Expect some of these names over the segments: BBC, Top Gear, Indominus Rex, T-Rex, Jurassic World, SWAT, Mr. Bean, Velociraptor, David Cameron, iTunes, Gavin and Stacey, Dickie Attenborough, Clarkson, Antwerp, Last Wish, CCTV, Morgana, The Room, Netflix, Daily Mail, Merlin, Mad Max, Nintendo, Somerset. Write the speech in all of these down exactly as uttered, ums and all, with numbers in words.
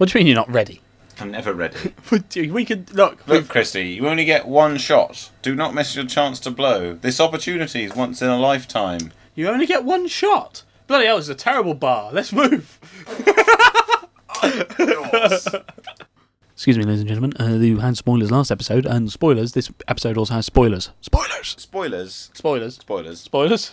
What do you mean you're not ready? I'm never ready. We could look. Look, Christy, you only get one shot. Do not miss your chance to blow. This opportunity is once in a lifetime. You only get one shot. Bloody hell, this is a terrible bar. Let's move. Oh, excuse me, ladies and gentlemen. Uh, you had spoilers last episode, and spoilers. This episode also has spoilers. Spoilers. Spoilers. Spoilers. Spoilers. Spoilers.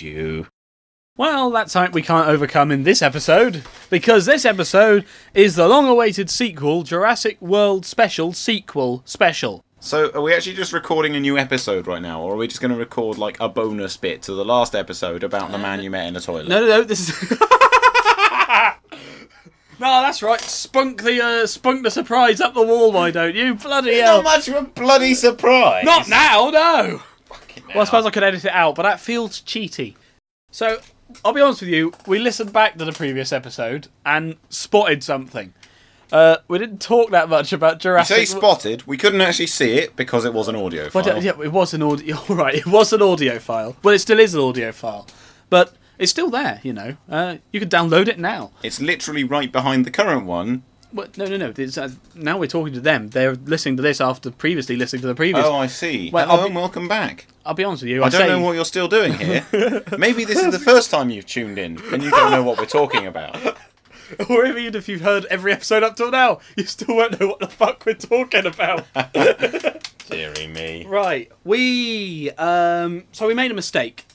You. Well, that's something we can't overcome in this episode, because this episode is the long-awaited sequel, Jurassic World Special Sequel Special. So, are we actually just recording a new episode right now, or are we just going to record, like, a bonus bit to the last episode about the man you met in the toilet? No, no, no, this is... No, that's right. Spunk the uh, spunk the surprise up the wall, why don't you? Bloody it's hell. Not much of a bloody surprise. Not now, no. Now. Well, I suppose I could edit it out, but that feels cheaty. So, I'll be honest with you, we listened back to the previous episode and spotted something. Uh, we didn't talk that much about Jurassic... You say spotted, we couldn't actually see it because it was an audio file. Well, yeah, it was an audio... Alright, it was an audio file. Well, it still is an audio file. But it's still there, you know. Uh, you can download it now. It's literally right behind the current one. Well, no, no, no. Uh, now we're talking to them. They're listening to this after previously listening to the previous. Oh, I see. Well, hello be, and welcome back. I'll be honest with you. I, I don't say... know what you're still doing here. Maybe this is the first time you've tuned in and you don't know what we're talking about. Or even if you've heard every episode up till now, you still won't know what the fuck we're talking about. Deary me. Right. We... Um, so we made a mistake.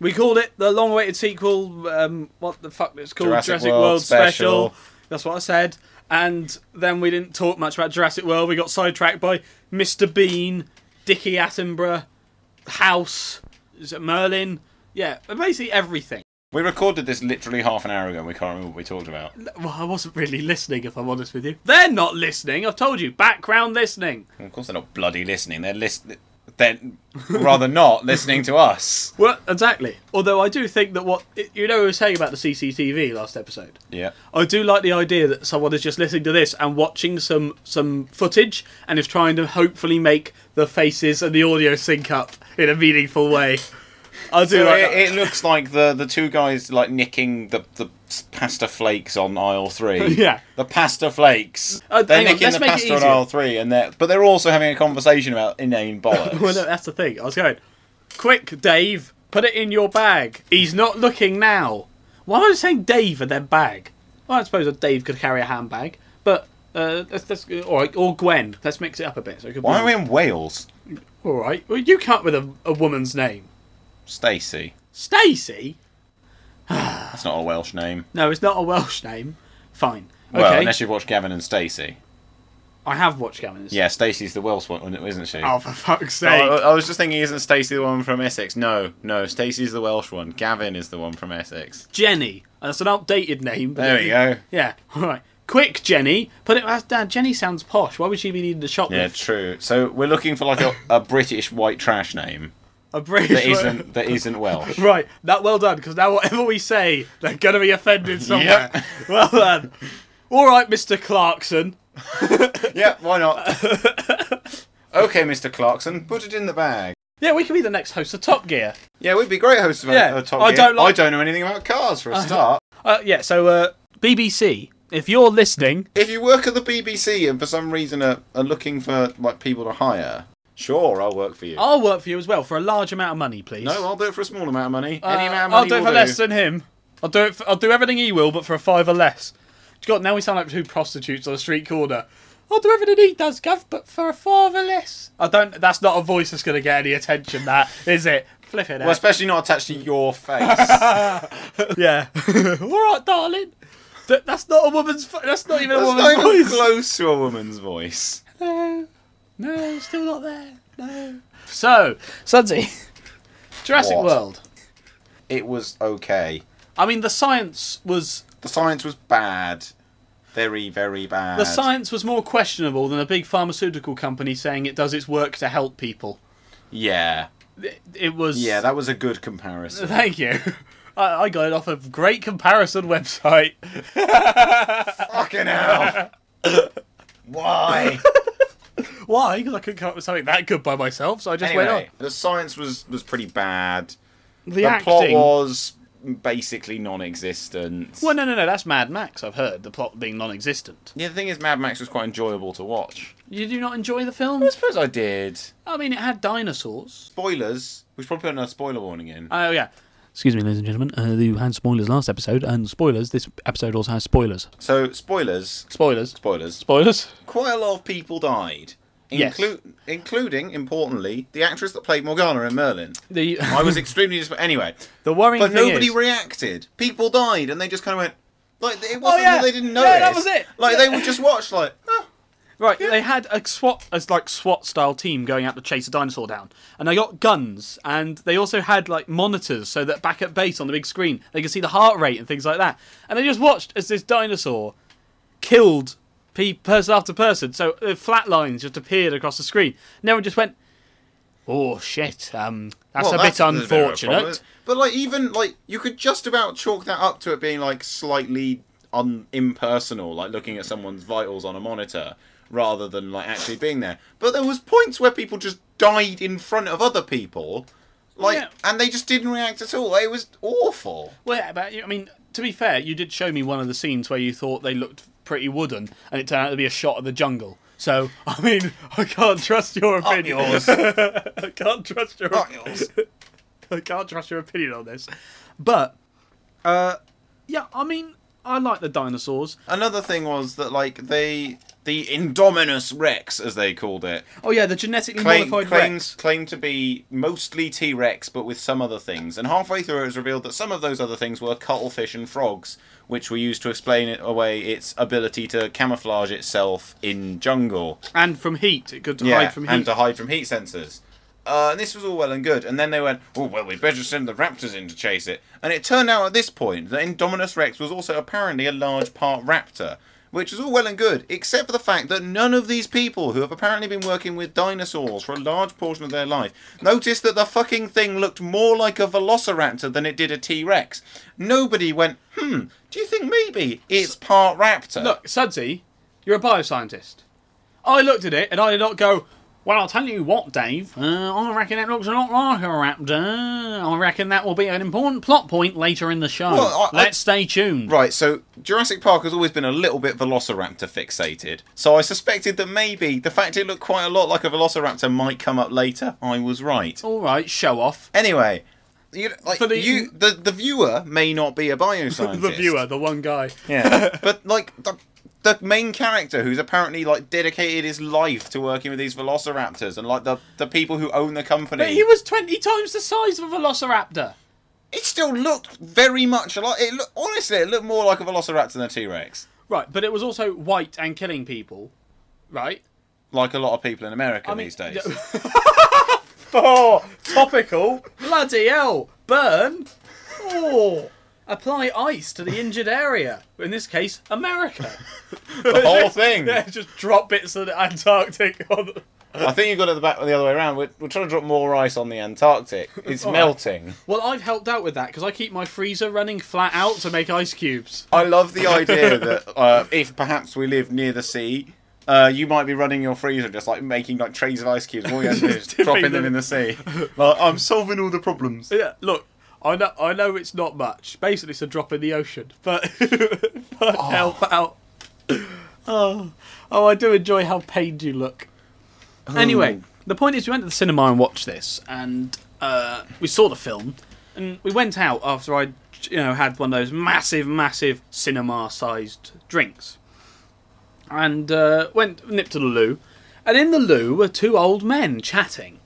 We called it the long-awaited sequel... Um, what the fuck it's called? Jurassic, Jurassic World, World Special. Special. That's what I said. And then we didn't talk much about Jurassic World. We got sidetracked by Mister Bean, Dickie Attenborough, House, is it Merlin? Yeah, basically everything. We recorded this literally half an hour ago and we can't remember what we talked about. Well, I wasn't really listening, if I'm honest with you. They're not listening, I've told you. Background listening. Well, of course they're not bloody listening. They're listening. They're rather not listening to us. Well, exactly. Although I do think that what... You know what we were saying about the C C T V last episode? Yeah. I do like the idea that someone is just listening to this and watching some, some footage and is trying to hopefully make the faces and the audio sync up in a meaningful way. I do so like it, that. It looks like the, the two guys like nicking the, the pasta flakes on aisle three. Yeah. The pasta flakes. Uh, they're nicking on, the pasta on aisle three, and they're, but they're also having a conversation about inane bollocks. Well, no, that's the thing. I was going, quick, Dave, put it in your bag. He's not looking now. Why was I saying Dave and then bag? Well, I suppose a Dave could carry a handbag, but uh, that's, that's, or, or Gwen. Let's mix it up a bit. So it could Why be... are we in Wales? All right. Well, you come up with a, a woman's name. Stacey. Stacey? That's not a Welsh name. No, it's not a Welsh name. Fine. Okay. Well, unless you've watched Gavin and Stacey. I have watched Gavin and Stacey. Yeah, Stacey's the Welsh one, isn't she? Oh, for fuck's sake. Oh, I was just thinking, isn't Stacey the one from Essex? No, no, Stacey's the Welsh one. Gavin is the one from Essex. Jenny. That's an updated name. But there we go. Yeah, all right. Quick, Jenny. Put it. Uh, Jenny sounds posh. Why would she be needing a shoplift? Yeah, true. So we're looking for like a, a British white trash name. A British that isn't that isn't Welsh. Right, that well done, because now whatever we say, they're going to be offended somewhere. Yep. Well done. All right, Mister Clarkson. Yeah, why not? Okay, Mister Clarkson, put it in the bag. Yeah, we could be the next host of Top Gear. Yeah, we'd be great hosts of yeah, uh, Top I Gear. Don't like... I don't know anything about cars for a uh, start. Uh, yeah, so uh, B B C, if you're listening, if you work at the B B C and for some reason are, are looking for like people to hire. Sure, I'll work for you. I'll work for you as well, for a large amount of money, please. No, I'll do it for a small amount of money. Uh, Any amount of money I'll do it for we'll less do. Than him. I'll do it. For, I'll do everything he will, but for a fiver less. God, now we sound like two prostitutes on a street corner. I'll do everything he does, Gav, but for a fiver less. I don't. That's not a voice that's going to get any attention. That is it. Flip it out. Well, especially not attached to your face. Yeah. All right, darling. That, that's not a woman's. That's not even a that's woman's not even voice. Close to a woman's voice. Uh, No, still not there. No. So, Sudsy, Jurassic what? World. It was okay. I mean, the science was... The science was bad. Very, very bad. The science was more questionable than a big pharmaceutical company saying it does its work to help people. Yeah. It was... Yeah, that was a good comparison. Thank you. I, I got it off a great comparison website. Fucking hell. Why? Why? Because I couldn't come up with something that good by myself, so I just anyway, went on. The science was, was pretty bad. The, the acting... plot was basically non-existent. Well, no, no, no, that's Mad Max, I've heard, the plot being non-existent. Yeah, the thing is, Mad Max was quite enjoyable to watch. You do not enjoy the film? I suppose I did. I mean, it had dinosaurs. Spoilers. We should probably put another spoiler warning in. Oh, yeah. Excuse me, ladies and gentlemen, uh, you had spoilers last episode, and spoilers, this episode also has spoilers. So, spoilers. Spoilers. Spoilers. Spoilers. Quite a lot of people died. Inclu yes. Including, importantly, the actress that played Morgana in Merlin. The I was extremely disappointed. Anyway. The worrying but thing nobody is... reacted. People died, and they just kind of went, like, it wasn't oh, yeah. that they didn't notice. Yeah, that was it. Like, yeah. they would just watch, like, huh. Right, yeah. They had a SWAT, a, like SWAT-style team going out to chase a dinosaur down, and they got guns, and they also had like monitors so that back at base on the big screen they could see the heart rate and things like that. And they just watched as this dinosaur killed pe person after person. So uh, flat lines just appeared across the screen. And everyone just went, "Oh shit, um, that's well, a that's bit unfortunate." A bit but like, even like you could just about chalk that up to it being like slightly un impersonal, like looking at someone's vitals on a monitor. Rather than like actually being there, but there was points where people just died in front of other people, like, yeah. and they just didn't react at all. It was awful. Well, yeah, but I mean, to be fair, you did show me one of the scenes where you thought they looked pretty wooden, and it turned out to be a shot of the jungle. So, I mean, I can't trust your opinion. I can't trust your. I can't trust your opinion on this, but, uh, yeah, I mean, I like the dinosaurs. Another thing was that like they. The Indominus Rex, as they called it. Oh, yeah, the genetically claim, modified claims, Rex. Claimed to be mostly T-Rex, but with some other things. And halfway through it was revealed that some of those other things were cuttlefish and frogs, which were used to explain it away its ability to camouflage itself in jungle. And from heat. It could to yeah, hide from heat. and to hide from heat sensors. Uh, and this was all well and good. And then they went, oh, well, we better send the raptors in to chase it. And it turned out at this point that Indominus Rex was also apparently a large part raptor. Which is all well and good, except for the fact that none of these people who have apparently been working with dinosaurs for a large portion of their life noticed that the fucking thing looked more like a Velociraptor than it did a T-Rex. Nobody went, hmm, do you think maybe it's part raptor? Look, Sudsy, you're a bioscientist. I looked at it and I did not go, well, I'll tell you what, Dave, uh, I reckon that looks a lot like a raptor. I reckon that will be an important plot point later in the show. Well, I, Let's I, stay tuned. Right, so Jurassic Park has always been a little bit Velociraptor fixated, so I suspected that maybe the fact it looked quite a lot like a Velociraptor might come up later. I was right. All right, show off. Anyway... You, like, the, you, the the viewer may not be a bioscientist. The viewer, the one guy. Yeah, but like the the main character who's apparently like dedicated his life to working with these velociraptors and like the the people who own the company. But he was twenty times the size of a velociraptor. It still looked very much like it. Look, honestly, it looked more like a velociraptor than a T-Rex. Right, but it was also white and killing people, right? Like a lot of people in America I mean, these days. Oh, topical. Bloody hell. Burn. Oh. Apply ice to the injured area. In this case, America. The whole thing. Yeah, just drop bits of the Antarctic. On the... I think you've got it the back the other way around. We're, we're trying to drop more ice on the Antarctic. It's melting. Right. Well, I've helped out with that because I keep my freezer running flat out to make ice cubes. I love the idea that uh, if perhaps we live near the sea... Uh, you might be running your freezer just like making like trays of ice cubes. All you have to do is dropping them. them in the sea. Like, I'm solving all the problems. Yeah, look, I know, I know it's not much. Basically, it's a drop in the ocean, but, but oh. help out. Oh. oh, I do enjoy how pained you look. Oh. Anyway, the point is, we went to the cinema and watched this, and uh, we saw the film, and we went out after I, you know, had one of those massive, massive cinema-sized drinks. And uh, went nipped to the loo, and in the loo were two old men chatting,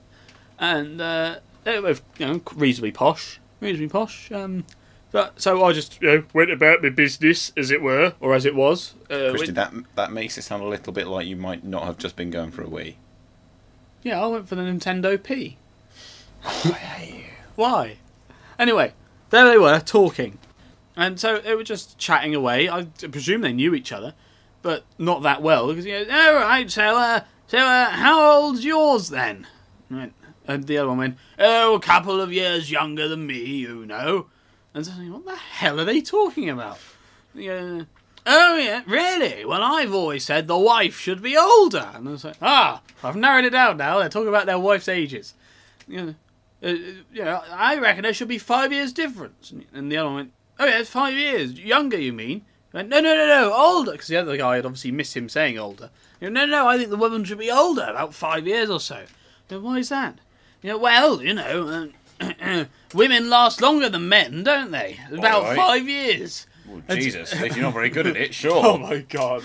and uh, they were, you know, reasonably posh, reasonably posh. Um, but so I just, you know, went about my business, as it were, or as it was. Uh, Christian, that that makes it sound a little bit like you might not have just been going for a wee. Yeah, I went for the Nintendo P. Oh, I hate you. Why? Anyway, there they were talking, and so they were just chatting away. I presume they knew each other. But not that well, because he goes, all right, so, uh, so uh, how old's yours then? I went, And the other one went, oh, a couple of years younger than me, you know. And so I was like, what the hell are they talking about? Yeah. Oh, yeah, really? Well, I've always said the wife should be older. And I was like, ah, I've narrowed it down now. They're talking about their wife's ages. You know, uh, you know, I reckon there should be five years difference. And the other one went, oh, yeah, it's five years. Younger, you mean? He went, no, no, no, no, older. Because the other guy had obviously missed him saying older. He went, no, no, I think the woman should be older, about five years or so. Then why is that? You know, well, you know, uh, women last longer than men, don't they? About right. five years. Well, Jesus, if you're not very good at it, sure. Oh, my God.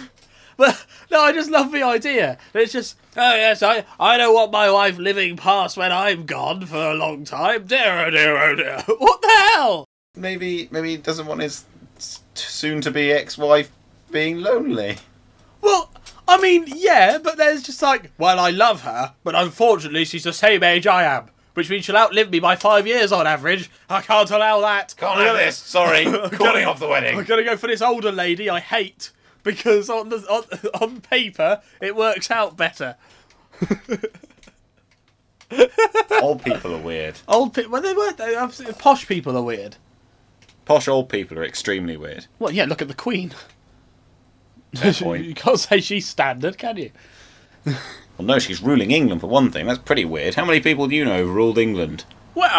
But, no, I just love the idea. It's just, oh, yes, I, I don't want my wife living past when I'm gone for a long time. Dear, oh, dear, oh, dear. What the hell? Maybe, maybe he doesn't want his soon-to-be ex-wife being lonely. Well, I mean, yeah, but there's just like, well, I love her, but unfortunately she's the same age I am, which means she'll outlive me by five years on average. I can't allow that. Can't have this. Sorry, calling off the wedding. I'm going to go for this older lady I hate, because on the on, on paper, it works out better. Old people are weird. Old people, well, they were, they were posh people are weird. Posh old people are extremely weird. Well, yeah, look at the Queen. You can't say she's standard, can you? Well, no, she's ruling England for one thing. That's pretty weird. How many people do you know ruled England? Well,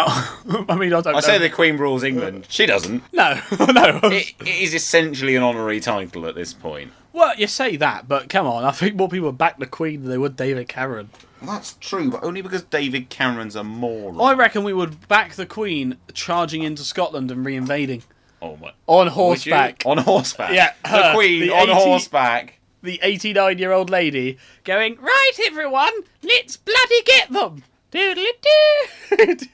I mean, I don't I know. I say the Queen rules England. She doesn't. No, no. It, it is essentially an honorary title at this point. Well, you say that, but come on. I think more people back the Queen than they would David Cameron. That's true, but only because David Cameron's a moron. I reckon we would back the Queen charging into Scotland and reinvading. Oh my. On horseback. On horseback. Yeah. Her, the Queen the on eighty, horseback. The eighty-nine-year-old lady going, right, everyone, let's bloody get them. Doodly-doo.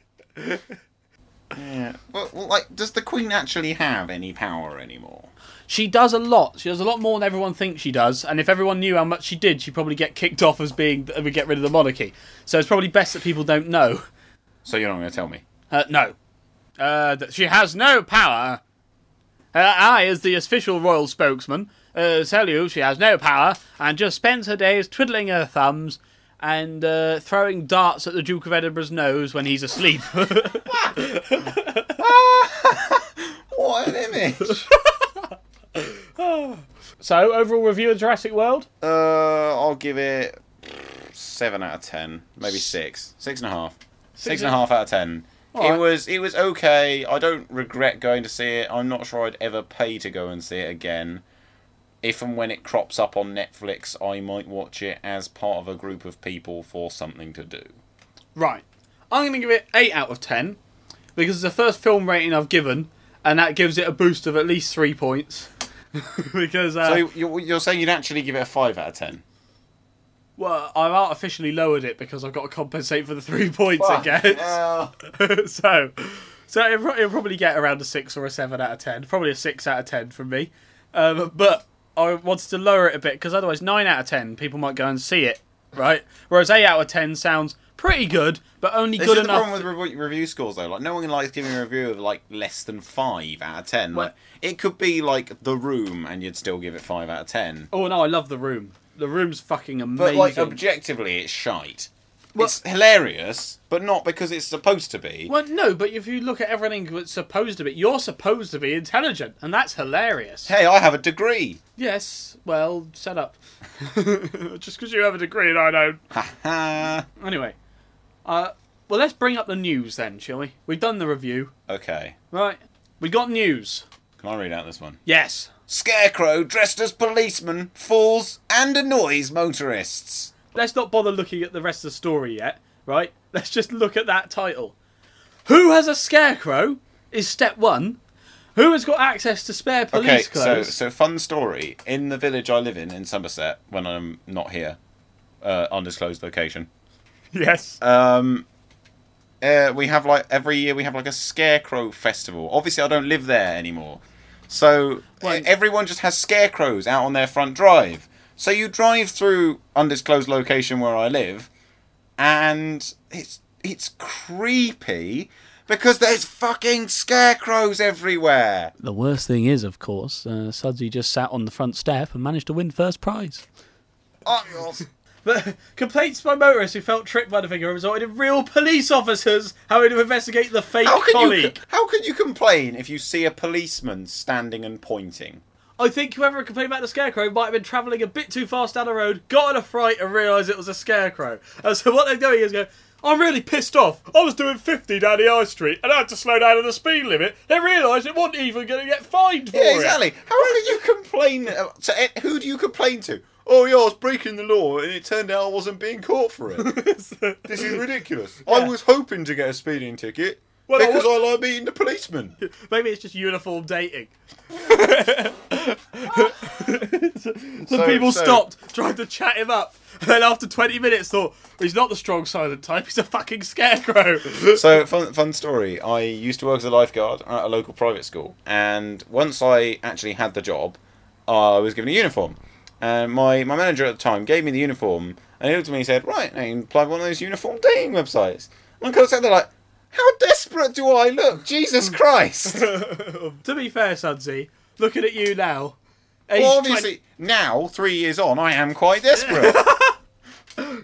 Yeah. Well, well, like, does the Queen actually have any power anymore? She does a lot. She does a lot more than everyone thinks she does. And if everyone knew how much she did, she'd probably get kicked off as being, we get rid of the monarchy. So it's probably best that people don't know. So you're not going to tell me? Uh, no. Uh, that she has no power. Uh, I, as the official royal spokesman, uh, tell you she has no power and just spends her days twiddling her thumbs and uh, throwing darts at the Duke of Edinburgh's nose when he's asleep. What an image! So, overall review of Jurassic World? Uh, I'll give it seven out of ten, maybe six, six and a half, six, six and a half out of ten. Right. It was it was okay. I don't regret going to see it. I'm not sure I'd ever pay to go and see it again. If and when it crops up on Netflix, I might watch it as part of a group of people for something to do. Right. I'm going to give it eight out of ten, because it's the first film rating I've given, and that gives it a boost of at least three points. Because uh, so you're, you're saying you'd actually give it a five out of ten? Well, I've artificially lowered it because I've got to compensate for the three points, well, I guess. so, so it'll, it'll probably get around a six or a seven out of ten. Probably a six out of ten from me. Um, but I wanted to lower it a bit because otherwise, nine out of ten people might go and see it, right? Whereas eight out of ten sounds pretty good, but only this good enough. This is the problem with re review scores, though. Like, no one likes giving a review of like less than five out of ten. Well, like, it could be like The Room, and you'd still give it five out of ten. Oh no, I love The Room. The Room's fucking amazing. But, like, objectively, it's shite. Well, it's hilarious, but not because it's supposed to be. Well, no, but if you look at everything that's supposed to be, you're supposed to be intelligent, and that's hilarious. Hey, I have a degree. Yes, well, shut up. Just because you have a degree and I don't. Ha ha. Anyway, uh, well, let's bring up the news then, shall we? We've done the review. Okay. Right, we got news. Can I read out this one? Yes. Scarecrow dressed as policeman falls and annoys motorists. Let's not bother looking at the rest of the story yet, right? Let's just look at that title. Who has a scarecrow is step one. Who has got access to spare police okay, clothes? So, so fun story. In the village I live in, in Somerset, when I'm not here, uh, undisclosed location. Yes. Um... Uh, we have like every year we have like a scarecrow festival. Obviously, I don't live there anymore, so well, everyone just has scarecrows out on their front drive. So you drive through undisclosed location where I live, and it's it's creepy because there's fucking scarecrows everywhere. The worst thing is, of course, uh, Sudsy just sat on the front step and managed to win first prize. Oh, But complaints by motorists who felt tricked by the figure resulted in real police officers having to investigate the fake how can colleague. You, how can you complain if you see a policeman standing and pointing? I think whoever complained about the scarecrow might have been travelling a bit too fast down the road, got in a fright and realised it was a scarecrow. And so what they're doing is going, I'm really pissed off. I was doing fifty down the high street and I had to slow down to the speed limit. They realised it wasn't even going to get fined for yeah, exactly. it. exactly. How can you complain? To, who do you complain to? Oh yeah, I was breaking the law and it turned out I wasn't being caught for it. This is ridiculous. Yeah. I was hoping to get a speeding ticket well, because I, I like meeting the policeman. Maybe it's just uniform dating. Some so, people so. stopped, tried to chat him up. And then after twenty minutes thought, he's not the strong silent type, he's a fucking scarecrow. So, fun, fun story. I used to work as a lifeguard at a local private school. And once I actually had the job, I was given a uniform. And my, my manager at the time gave me the uniform. And he looked at me and said, right, now you can apply one of those uniform dating websites. And I kind of sat there like, how desperate do I look? Jesus Christ. To be fair, Sunsy, looking at you now. Well, obviously, now, three years on, I am quite desperate.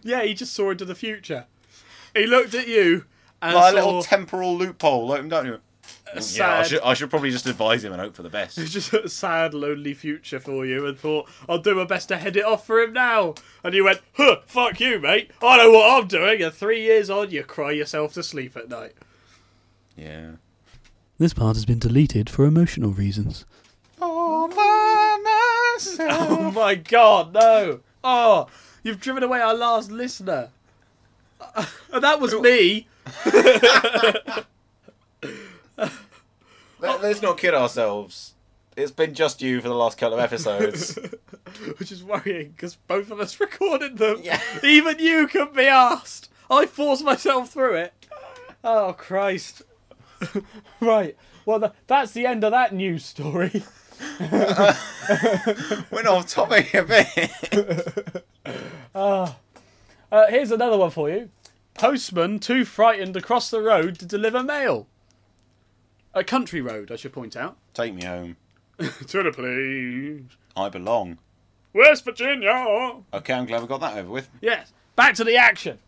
Yeah, he just saw into the future. He looked at you and like saw... a little temporal loophole opened up. Went, oh, sad... Yeah, I should, I should probably just advise him and hope for the best. It's just a sad, lonely future for you and thought, I'll do my best to head it off for him now. And you went, huh, fuck you, mate. I know what I'm doing. And three years on, you cry yourself to sleep at night. Yeah. This part has been deleted for emotional reasons. All by myself. Oh, my God, no. Oh... You've driven away our last listener. Uh, and that was me. Let, let's not kid ourselves. It's been just you for the last couple of episodes. Which is worrying, because both of us recorded them. Yeah. Even you can be asked. I forced myself through it. Oh, Christ. Right. Well, the, that's the end of that news story. uh, went off topic a bit. Uh, uh, here's another one for you. Postman too frightened to cross the road to deliver mail. A country road, I should point out. Take me home. To the police. I belong. West Virginia. Okay, I'm glad we got that over with. Yes. Back to the action.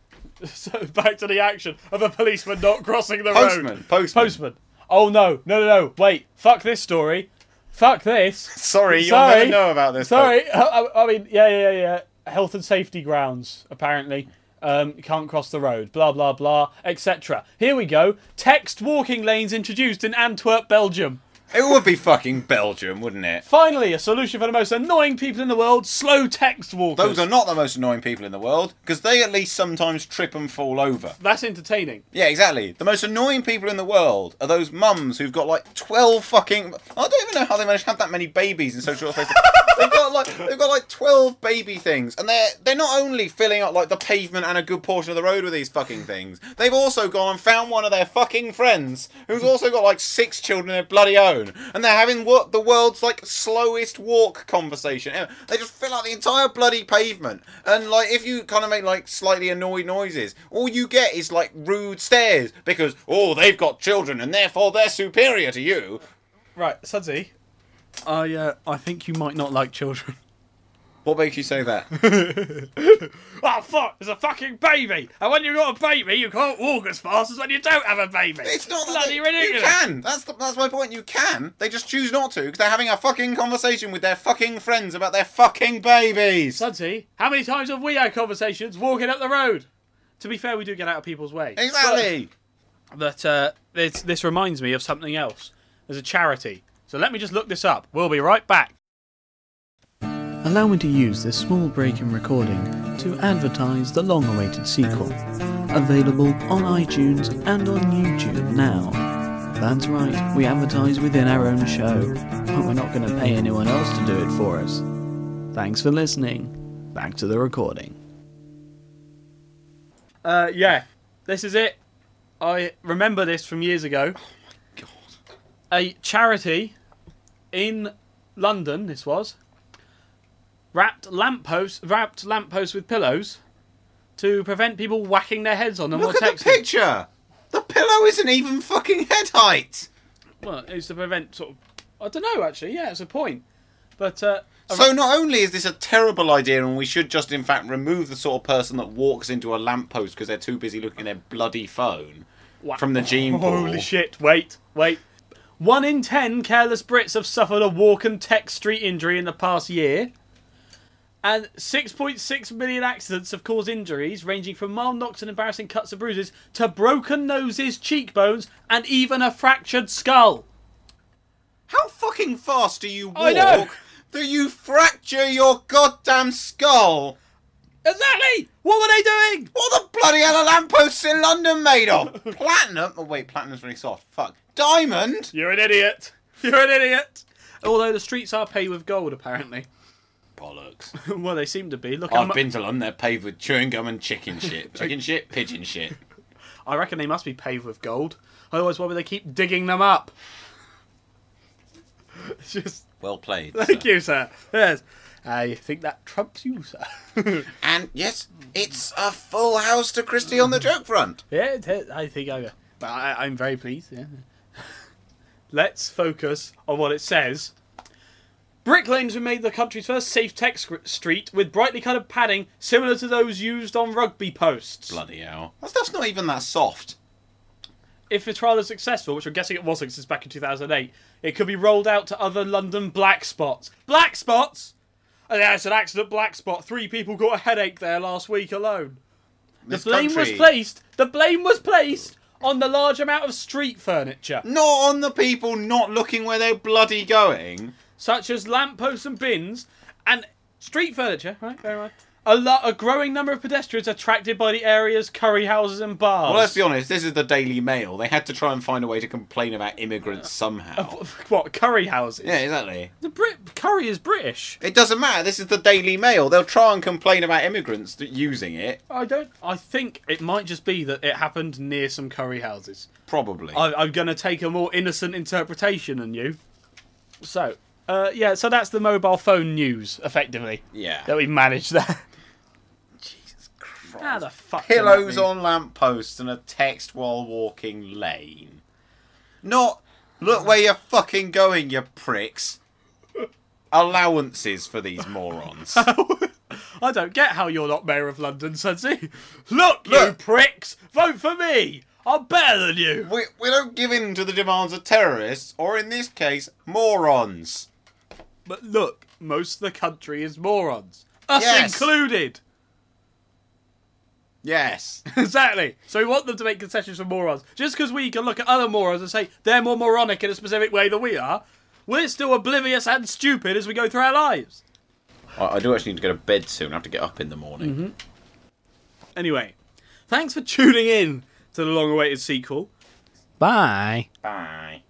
So back to the action of a policeman not crossing the Postman, road. Postman. Postman. Oh no, no, no, no. Wait. Fuck this story. Fuck this. Sorry, you'll Sorry. never know about this. Sorry. I, I mean, yeah, yeah, yeah. Health and safety grounds, apparently. Um, can't cross the road, blah, blah, blah, et cetera. Here we go. Text walking lanes introduced in Antwerp, Belgium. It would be fucking Belgium, wouldn't it? Finally, a solution for the most annoying people in the world, slow text walkers. Those are not the most annoying people in the world, because they at least sometimes trip and fall over. That's entertaining. Yeah, exactly. The most annoying people in the world are those mums who've got like twelve fucking... I don't even know how they manage to have that many babies in social space. They've got like they've got like twelve baby things, and they're they're not only filling up like the pavement and a good portion of the road with these fucking things. They've also gone and found one of their fucking friends who's also got like six children of their bloody own, and they're having what the world's like slowest walk conversation ever. They just fill up the entire bloody pavement, and like if you kind of make like slightly annoyed noises, all you get is like rude stares because oh they've got children and therefore they're superior to you. Right, Sudsy. I uh, I think you might not like children. What makes you say that? Oh fuck! There's a fucking baby, and when you've got a baby, you can't walk as fast as when you don't have a baby. It's not bloody ridiculous. You can. That's the, that's my point. You can. They just choose not to because they're having a fucking conversation with their fucking friends about their fucking babies. Sudsy, how many times have we had conversations walking up the road? To be fair, we do get out of people's way. Exactly. But, but uh, this this reminds me of something else. There's a charity. So let me just look this up. We'll be right back. Allow me to use this small break in recording to advertise the long-awaited sequel. Available on iTunes and on YouTube now. That's right, we advertise within our own show, but we're not going to pay anyone else to do it for us. Thanks for listening. Back to the recording. Uh, yeah, this is it. I remember this from years ago. A charity in London, this was, wrapped lampposts, wrapped lampposts with pillows to prevent people whacking their heads on them or texting. Look at the picture! The pillow isn't even fucking head height! Well, it's to prevent sort of... I don't know, actually. Yeah, it's a point. But uh, so not only is this a terrible idea, and we should just in fact remove the sort of person that walks into a lamppost because they're too busy looking at their bloody phone wow. from the gene pool. Holy shit! Wait, wait. One in ten careless Brits have suffered a walk and tech street injury in the past year. And six point six million accidents have caused injuries ranging from mild knocks and embarrassing cuts and bruises to broken noses, cheekbones, and even a fractured skull. How fucking fast do you walk? I know. Do you fracture your goddamn skull? Exactly! What were they doing? What the bloody hell are lampposts in London made of? Platinum? Oh wait, platinum's really soft. Fuck. Diamond? You're an idiot. You're an idiot. Although the streets are paved with gold, apparently. Bollocks. Well, they seem to be. Look, I've been to London, they're paved with chewing gum and chicken shit. Chicken shit, pigeon shit. I reckon they must be paved with gold. Otherwise, why would they keep digging them up? It's just... Well played. Thank sir. you, sir. Yes. I think that trumps you, sir. And, yes, it's a full house to Christie on the joke front. Yeah, I think I... But I, I'm very pleased, yeah. Let's focus on what it says. Brick Lane has been made the country's first safe tech street with brightly coloured padding similar to those used on rugby posts. Bloody hell. That stuff's not even that soft. If the trial is successful, which I'm guessing it was since it's back in two thousand eight, it could be rolled out to other London black spots. Black spots? Oh, yeah, it's an accident black spot. Three people got a headache there last week alone. The blame was placed. The blame was placed on the large amount of street furniture. Not on the people not looking where they're bloody going. Such as lampposts and bins and street furniture, right? Very right. A, lo a growing number of pedestrians attracted by the area's curry houses and bars. Well, let's be honest, this is the Daily Mail. They had to try and find a way to complain about immigrants somehow. Uh, what, curry houses? Yeah, exactly. The Brit curry is British. It doesn't matter. This is the Daily Mail. They'll try and complain about immigrants that using it. I don't... I think it might just be that it happened near some curry houses. Probably. I, I'm going to take a more innocent interpretation than you. So... Uh, yeah, so that's the mobile phone news, effectively. Yeah. That we managed there. Jesus Christ. How the fuck? Pillows on lampposts and a text while walking lane. Not, look where you're fucking going, you pricks. Allowances for these morons. I don't get how you're not Mayor of London, Sudsy. Look, look, you pricks, vote for me. I'm better than you. We, we don't give in to the demands of terrorists, or in this case, morons. But look, most of the country is morons. Us yes. included. Yes. Exactly. So we want them to make concessions for morons. Just because we can look at other morons and say they're more moronic in a specific way than we are, we're still oblivious and stupid as we go through our lives. I, I do actually need to go to bed soon. I have to get up in the morning. Mm-hmm. Anyway, thanks for tuning in to the long-awaited sequel. Bye. Bye.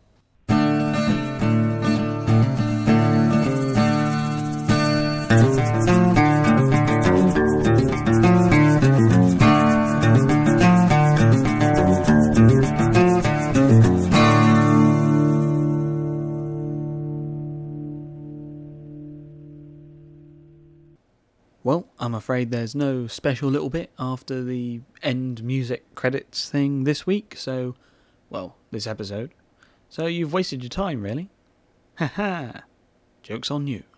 Well, I'm afraid there's no special little bit after the end music credits thing this week, so, well, this episode. So you've wasted your time, really. Ha ha! Joke's on you.